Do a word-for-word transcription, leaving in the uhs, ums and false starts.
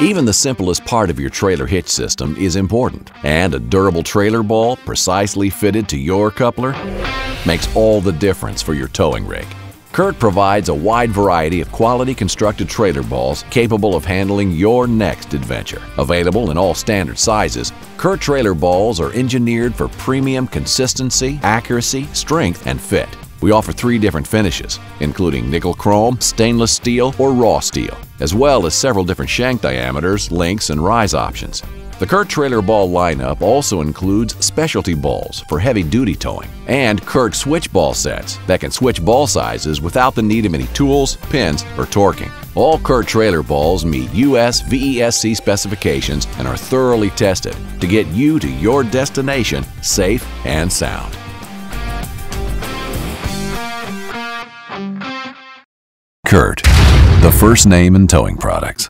Even the simplest part of your trailer hitch system is important, and a durable trailer ball precisely fitted to your coupler makes all the difference for your towing rig. CURT provides a wide variety of quality constructed trailer balls capable of handling your next adventure. Available in all standard sizes, CURT trailer balls are engineered for premium consistency, accuracy, strength, and fit. We offer three different finishes, including nickel chrome, stainless steel, or raw steel, as well as several different shank diameters, lengths, and rise options. The CURT trailer ball lineup also includes specialty balls for heavy-duty towing and CURT switch ball sets that can switch ball sizes without the need of any tools, pins, or torquing. All CURT trailer balls meet U S V E S C specifications and are thoroughly tested to get you to your destination safe and sound. CURT, the first name in towing products.